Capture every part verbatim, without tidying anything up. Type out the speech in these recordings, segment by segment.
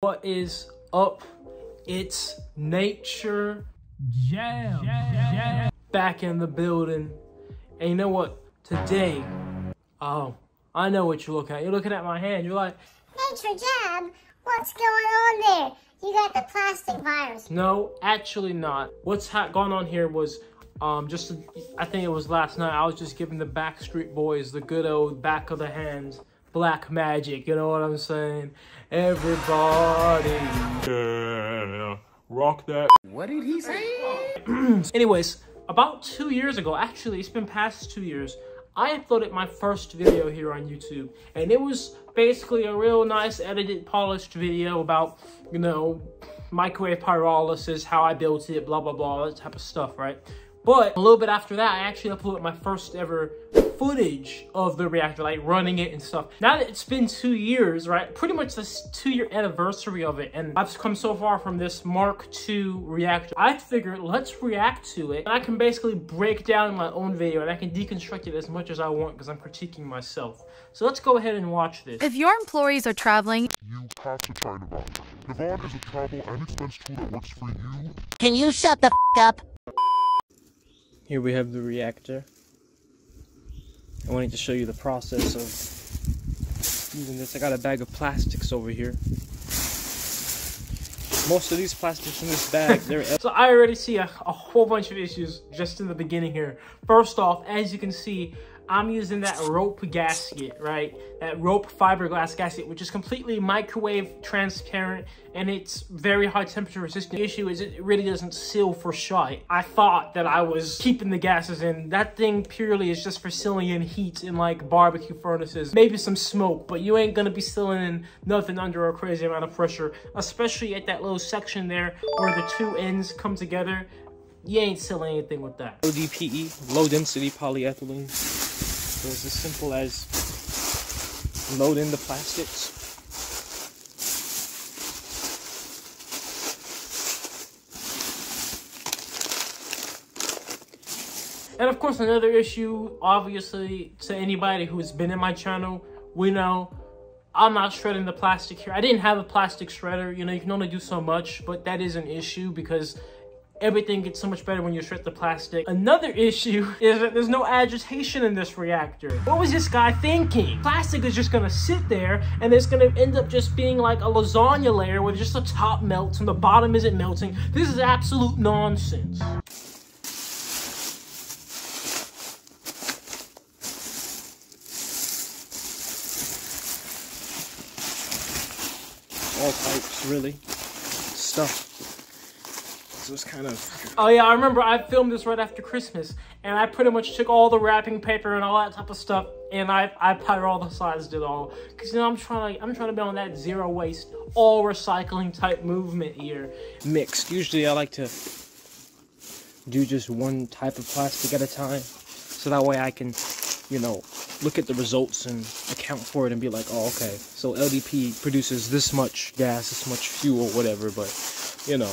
What is up? It's Nature Jab. Jab. Jab back in the building, and you know what? Today, oh, I know what you're looking at. You're looking at my hand. You're like, Nature Jab, what's going on there? You got the plastic virus. No, actually not. What's ha going on here was, um, just I think it was last night. I was just giving the Backstreet Boys the good old back of the hands. Black magic, you know what I'm saying? Everybody, yeah, rock that. What did he say? Anyways, about two years ago, actually, it's been past two years, I uploaded my first video here on YouTube, and it was basically a real nice, edited, polished video about, you know, microwave pyrolysis, how I built it, blah, blah, blah, that type of stuff, right? But a little bit after that, I actually uploaded my first ever footage of the reactor, like running it and stuff. Now that it's been two years, right? Pretty much this two-year anniversary of it, and I've come so far from this Mark two reactor. I figured let's react to it, and I can basically break down my own video, and I can deconstruct it as much as I want because I'm critiquing myself. So let's go ahead and watch this. If your employees are traveling, you have to try Devon. Devon is a travel and expense tool that works for you. Can you shut the f up? Here we have the reactor. I wanted to show you the process of using this. I got a bag of plastics over here. Most of these plastics in this bag, they're... So I already see a, a whole bunch of issues just in the beginning here. First off, as you can see, I'm using that rope gasket, right? That rope fiberglass gasket, which is completely microwave transparent, and it's very high temperature resistant. The issue is it really doesn't seal for shite. I thought that I was keeping the gases in. That thing purely is just for sealing in heat in like barbecue furnaces, maybe some smoke, but you ain't gonna be sealing in nothing under a crazy amount of pressure, especially at that little section there where the two ends come together. You ain't sealing anything with that. L D P E, low density polyethylene. So it's as simple as load in the plastics. And of course, another issue, obviously, to anybody who's been in my channel, we know I'm not shredding the plastic here. I didn't have a plastic shredder. You know, you can only do so much, but that is an issue because everything gets so much better when you shred the plastic. Another issue is that there's no agitation in this reactor. What was this guy thinking? Plastic is just gonna sit there and it's gonna end up just being like a lasagna layer where just the top melts and the bottom isn't melting. This is absolute nonsense. All types, really. Stuff. Was kind of... Oh yeah, I remember I filmed this right after Christmas, and I pretty much took all the wrapping paper and all that type of stuff, and I I pyrolyzed it all because, you know, I'm trying to I'm trying to be on that zero waste, all recycling type movement here. Mixed. Usually I like to do just one type of plastic at a time, so that way I can, you know, look at the results and account for it and be like, oh okay, so L D P produces this much gas, this much fuel, whatever. But you know,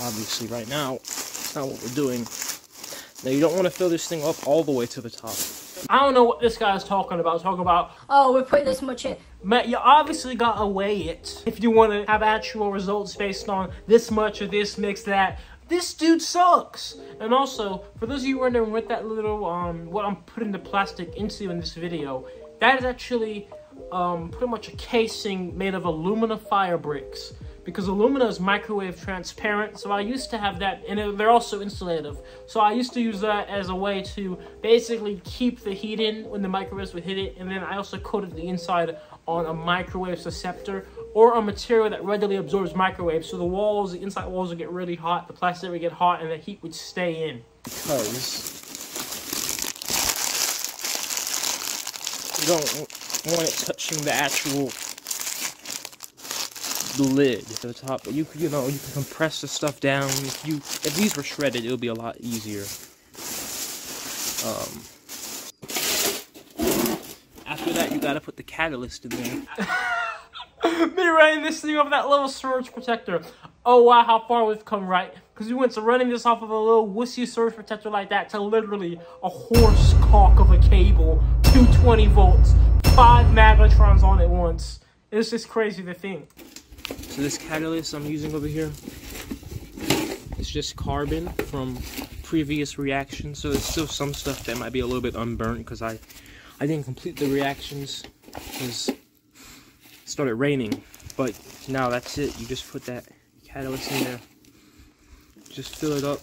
obviously right now, that's not what we're doing. Now you don't want to fill this thing up all the way to the top. I don't know what this guy's talking about. Talking about, oh, we're putting this much in. Matt, you obviously gotta weigh it if you want to have actual results based on this much or this mix that. This dude sucks. And also, for those of you wondering what that little, um, what I'm putting the plastic into in this video, that is actually, um, pretty much a casing made of alumina fire bricks. Because alumina is microwave transparent, so I used to have that, and it, they're also insulative. So I used to use that as a way to basically keep the heat in when the microwaves would hit it, and then I also coated the inside on a microwave susceptor, or a material that readily absorbs microwaves, so the walls, the inside walls would get really hot, the plastic would get hot, and the heat would stay in. Because you don't want it touching the actual the lid to the top, but you you know, you can compress the stuff down. If you if these were shredded, it would be a lot easier. Um, after that, you gotta put the catalyst in there. Me running this thing over that little surge protector. Oh wow, how far we've come, right? Because we went to running this off of a little wussy surge protector like that to literally a horse cock of a cable, two twenty volts, five magnetrons on at once. It's just crazy, the thing. So this catalyst I'm using over here, it's just carbon from previous reactions. So there's still some stuff that might be a little bit unburnt because I, I didn't complete the reactions because it started raining. But now that's it. You just put that catalyst in there. Just fill it up.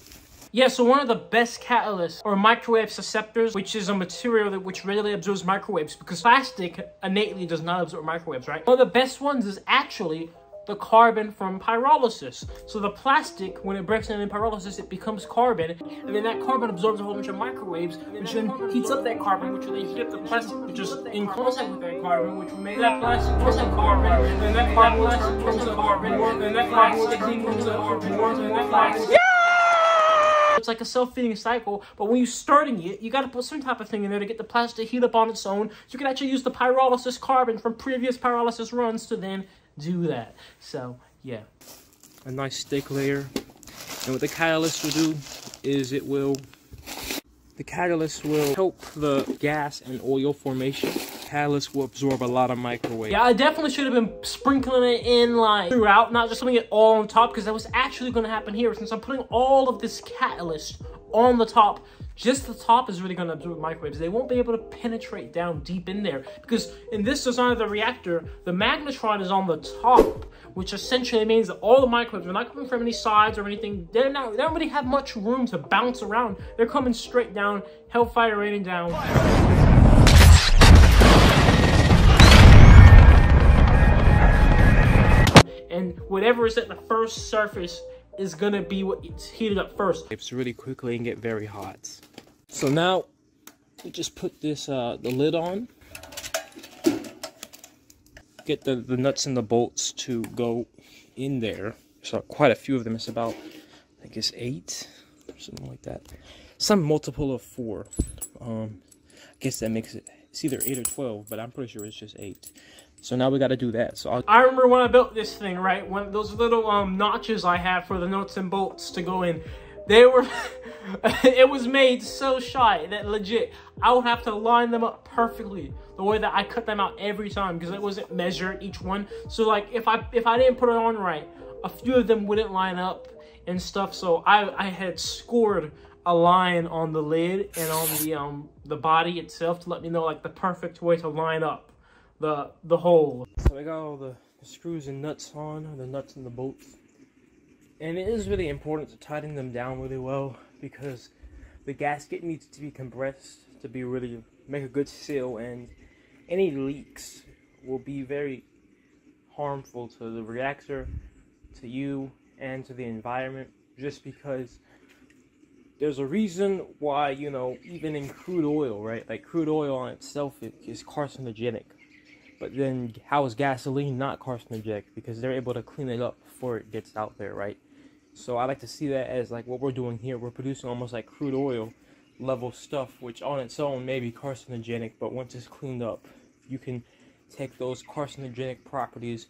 Yeah, so one of the best catalysts are microwave susceptors, which is a material that which readily absorbs microwaves, because plastic innately does not absorb microwaves, right? One of the best ones is actually the carbon from pyrolysis. So the plastic, when it breaks down in pyrolysis, it becomes carbon, and then that carbon absorbs a whole bunch of microwaves, which then heats up that carbon, which will then heat up the plastic, which is in contact with that carbon, which will make that plastic more carbon, and then that carbon will turn to carbon, and then that carbon will turn to carbon, and that plastic. It's like a self-feeding cycle, but when you're starting it, you got to put some type of thing in there to get the plastic to heat up on its own, so you can actually use the pyrolysis carbon from previous pyrolysis runs to then do that. So yeah, a nice thick layer. And what the catalyst will do is it will the catalyst will help the gas and oil formation. Catalyst will absorb a lot of microwave. Yeah, I definitely should have been sprinkling it in like throughout, not just putting it all on top, because that was actually going to happen here. Since I'm putting all of this catalyst on the top, just the top is really going to absorb microwaves. They won't be able to penetrate down deep in there, because in this design of the reactor, the magnetron is on the top, which essentially means that all the microwaves are not coming from any sides or anything. They're not, they don't really have much room to bounce around. They're coming straight down, hellfire raining down. Fire. And whatever is at the first surface is going to be what it's heated up first. It's really quickly and get very hot. So now we just put this, uh, the lid on. Get the, the nuts and the bolts to go in there. So quite a few of them. It's about, I think it's eight or something like that. Some multiple of four. Um, I guess that makes it, it's either eight or twelve, but I'm pretty sure it's just eight. So now we got to do that. So I'll I remember when I built this thing, right? When those little um, notches I have for the nuts and bolts to go in, they were, it was made so shy that legit, I would have to line them up perfectly the way that I cut them out every time, because it wasn't measured, each one. So like if I, if I didn't put it on right, a few of them wouldn't line up and stuff. So I, I had scored a line on the lid and on the, um, the body itself to let me know like the perfect way to line up the the hole. So I got all the, the screws and nuts on, the nuts and the bolts, and it is really important to tighten them down really well, because the gasket needs to be compressed to be really make a good seal, and any leaks will be very harmful to the reactor, to you, and to the environment, just because there's a reason why, you know, even in crude oil, right? Like crude oil on itself it is carcinogenic. But then how is gasoline not carcinogenic? Because they're able to clean it up before it gets out there, right? So I like to see that as like what we're doing here. We're producing almost like crude oil level stuff, which on its own may be carcinogenic, but once it's cleaned up, you can take those carcinogenic properties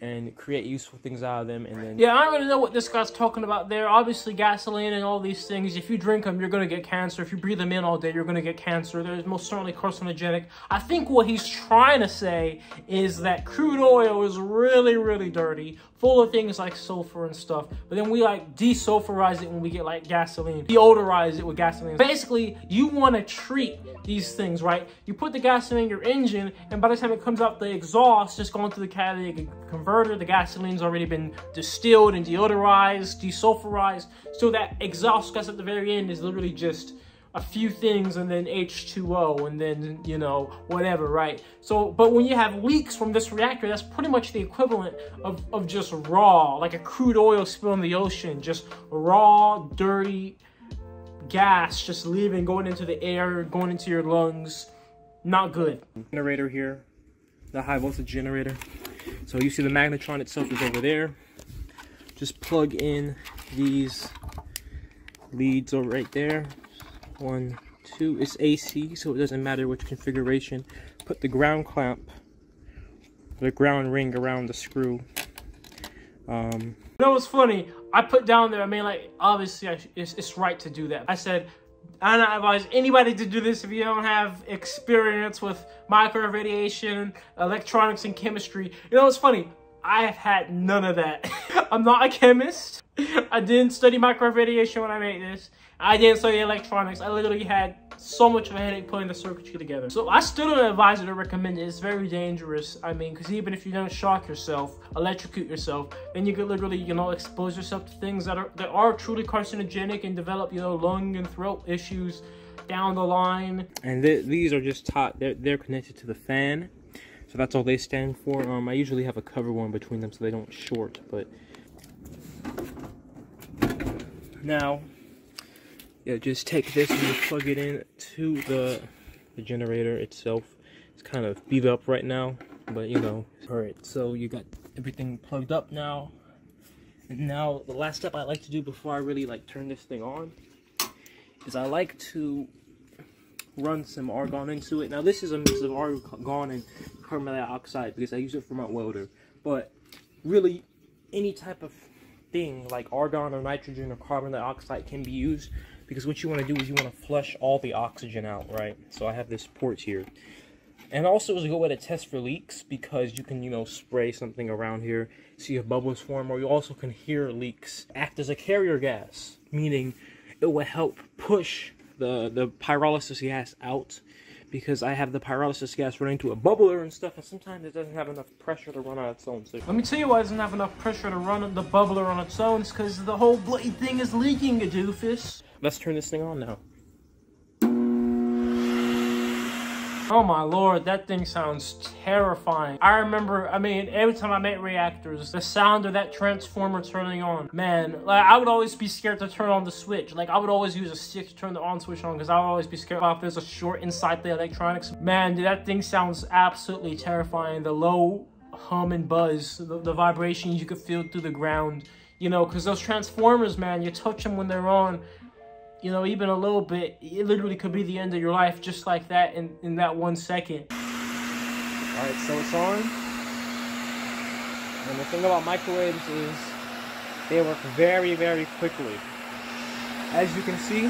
and create useful things out of them. And then yeah, I don't really know what this guy's talking about there. Obviously gasoline and all these things, if you drink them, you're gonna get cancer. If you breathe them in all day, you're gonna get cancer. They're most certainly carcinogenic. I think what he's trying to say is that crude oil is really, really dirty, full of things like sulfur and stuff, but then we like desulfurize it when we get like gasoline, deodorize it with gasoline. Basically, you wanna treat these things, right? You put the gasoline in your engine, and by the time it comes out the exhaust, just going through the catalytic converter, the gasoline's already been distilled and deodorized, desulfurized, so that exhaust gas at the very end is literally just a few things and then H two O and then, you know, whatever, right? So, but when you have leaks from this reactor, that's pretty much the equivalent of, of just raw, like a crude oil spill in the ocean, just raw, dirty gas just leaving, going into the air, going into your lungs. Not good. Generator here, the high voltage generator. So you see the magnetron itself is over there. Just plug in these leads over right there. One, two, it's A C, so it doesn't matter which configuration. Put the ground clamp, the ground ring around the screw. Um, you know what's funny? I put down there, I mean, like, obviously I, it's, it's right to do that. I said, I don't advise anybody to do this if you don't have experience with microwave radiation, electronics, and chemistry. You know, it's funny. I've had none of that. I'm not a chemist. I didn't study microwave radiation when I made this. I didn't study electronics. I literally had so much of a headache putting the circuitry together. So I still don't advise it or recommend it. It's very dangerous. I mean, because even if you don't shock yourself, electrocute yourself, then you could literally, you know, expose yourself to things that are that are truly carcinogenic and develop, you know, lung and throat issues down the line. And th these are just taught, they're, they're connected to the fan. So that's all they stand for. Um, I usually have a cover one between them so they don't short, but... Now, yeah, just take this and plug it in to the, the generator itself. It's kind of beat up right now, but you know. Alright, so you got everything plugged up now. And now, the last step I like to do before I really like turn this thing on is I like to run some argon into it. Now this is a mix of argon and carbon dioxide because I use it for my welder, but really any type of thing like argon or nitrogen or carbon dioxide can be used, because what you want to do is you want to flush all the oxygen out, right? So I have this port here. And also is a good way to test for leaks, because you can, you know, spray something around here, see if bubbles form, or you also can hear leaks. Act as a carrier gas, meaning it will help push The, the pyrolysis gas out, because I have the pyrolysis gas run into a bubbler and stuff, and sometimes it doesn't have enough pressure to run on its own. So let me tell you why it doesn't have enough pressure to run the bubbler on its own. It's because the whole blade thing is leaking, you doofus. Let's turn this thing on now. Oh my lord, that thing sounds terrifying. I remember, I mean, every time I made reactors, the sound of that transformer turning on, man, like, I would always be scared to turn on the switch. Like, I would always use a stick to turn the on switch on, because I would always be scared if there's a short inside the electronics. Man, dude, that thing sounds absolutely terrifying. The low hum and buzz, the, the vibrations you could feel through the ground, you know, because those transformers, man, you touch them when they're on, you know, even a little bit, it literally could be the end of your life just like that in, in that one second. All right, so it's on. And the thing about microwaves is they work very, very quickly. As you can see,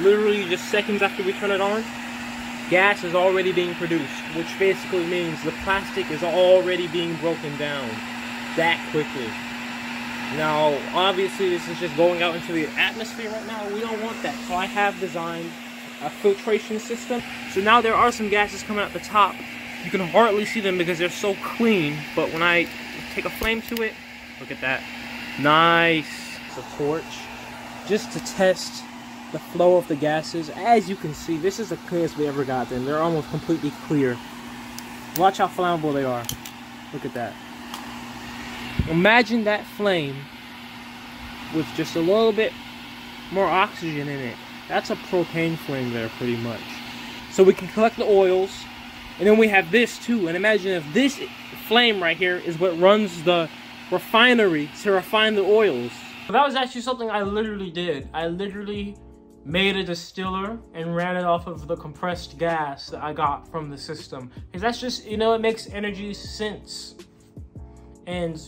literally just seconds after we turn it on, gas is already being produced, which basically means the plastic is already being broken down that quickly. Now, obviously, this is just going out into the atmosphere right now. We don't want that. So I have designed a filtration system. So now there are some gases coming out the top. You can hardly see them because they're so clean. But when I take a flame to it, look at that. Nice. It's a torch. Just to test the flow of the gases. As you can see, this is the cleanest we ever got them. They're almost completely clear. Watch how flammable they are. Look at that. Imagine that flame with just a little bit more oxygen in it. That's a propane flame there, pretty much. So we can collect the oils, and then we have this too. And imagine if this flame right here is what runs the refinery to refine the oils. That was actually something I literally did. I literally made a distiller and ran it off of the compressed gas that I got from the system. Because that's just, you know, it makes energy sense. And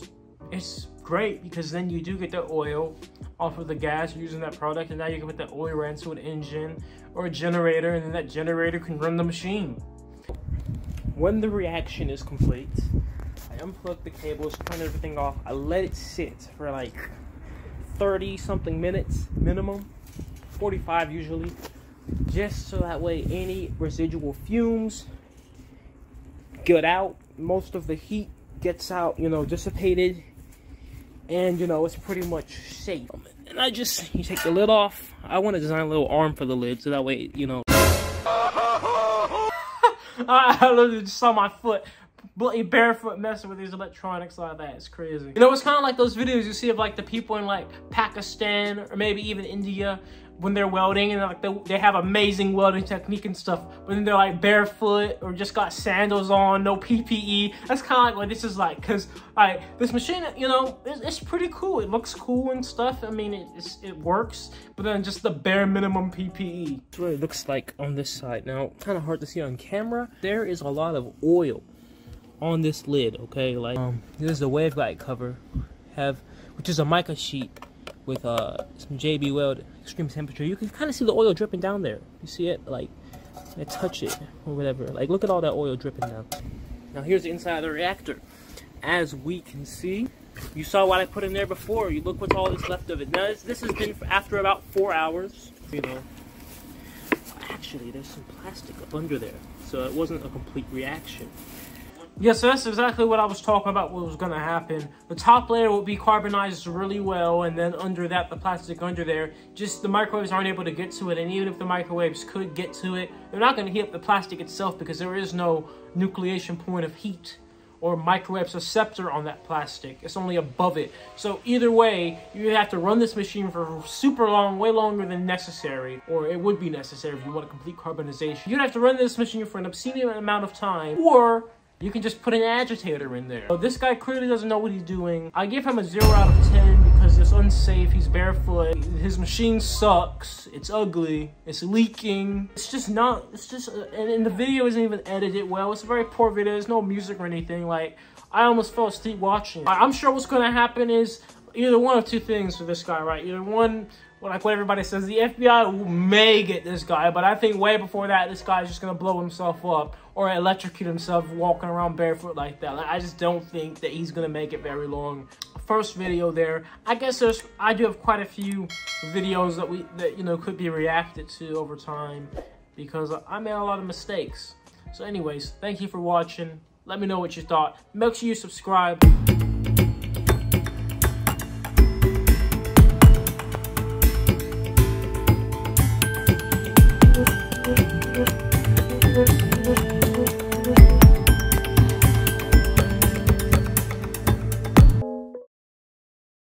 it's great, because then you do get the oil off of the gas using that product, and now you can put that oil right into an engine or a generator, and then that generator can run the machine. When the reaction is complete, I unplug the cables, turn everything off. I let it sit for like thirty something minutes minimum, forty-five usually, just so that way any residual fumes get out, most of the heat gets out, you know, dissipated, and you know, it's pretty much safe. And I just, you take the lid off. I want to design a little arm for the lid so that way, you know. I literally just saw my foot bloody barefoot messing with these electronics like that. It's crazy. You know, it's kind of like those videos you see of like the people in like Pakistan or maybe even India when they're welding, and like they, they have amazing welding technique and stuff, but then they're like barefoot or just got sandals on, no P P E. That's kind of like what this is like, because like this machine, you know, it's, it's pretty cool. It looks cool and stuff. I mean, it, it's, it works, but then just the bare minimum P P E. That's what it looks like on this side. Now, kind of hard to see on camera. There is a lot of oil on this lid, okay? Like, um, this is the waveguide cover, have, which is a mica sheet. with uh, some J B Weld extreme temperature, you can kind of see the oil dripping down there. You see it? Like, I touch it or whatever. Like, look at all that oil dripping down. Now here's the inside of the reactor. As we can see, you saw what I put in there before. You look what's all that's left of it. Now this, this has been after about four hours. You know, actually there's some plastic up under there, so it wasn't a complete reaction. Yeah, so that's exactly what I was talking about, what was going to happen. The top layer will be carbonized really well, and then under that, the plastic under there, just the microwaves aren't able to get to it. And even if the microwaves could get to it, they're not going to heat up the plastic itself, because there is no nucleation point of heat or microwave susceptor on that plastic. It's only above it. So either way, you have to run this machine for super long, way longer than necessary, or it would be necessary if you want a complete carbonization. You'd have to run this machine for an obscene amount of time, or you can just put an agitator in there. So this guy clearly doesn't know what he's doing. I give him a zero out of ten because it's unsafe, he's barefoot, his machine sucks, it's ugly, it's leaking. It's just not, it's just, uh, and, and the video isn't even edited well. It's a very poor video, there's no music or anything. Like, I almost fell asleep watching it. I'm sure what's gonna happen is either one of two things for this guy, right? Either one, well, like what everybody says, the F B I may get this guy, but I think way before that, this guy's just gonna blow himself up or electrocute himself walking around barefoot like that. Like, I just don't think that he's gonna make it very long. First video there, I guess there's, I do have quite a few videos that we, that you know, could be reacted to over time because I made a lot of mistakes. So anyways, thank you for watching. Let me know what you thought. Make sure you subscribe.